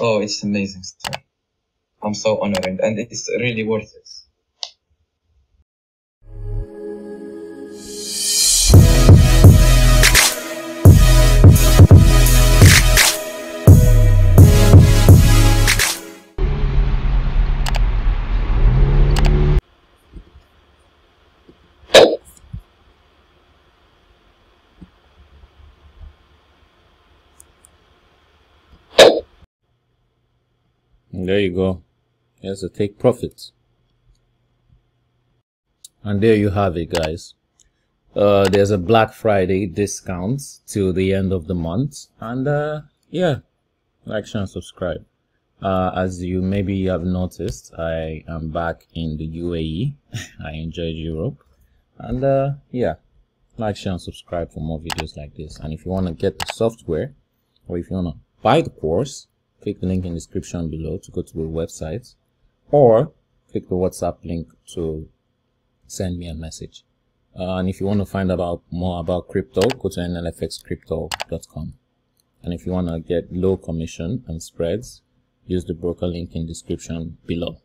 Oh, it's amazing stuff. I'm so honored, and it's really worth it. There you go. Here's a take profit. And there you have it, guys. There's a Black Friday discount till the end of the month. And yeah, like, share, and subscribe. As you maybe have noticed, I am back in the UAE. I enjoyed Europe. And yeah, like, share, and subscribe for more videos like this. And if you want to get the software, or if you want to buy the course, click the link in the description below to go to the website, or click the WhatsApp link to send me a message. And if you want to find out more about crypto, go to nlfxcrypto.com. And if you want to get low commission and spreads, use the broker link in the description below.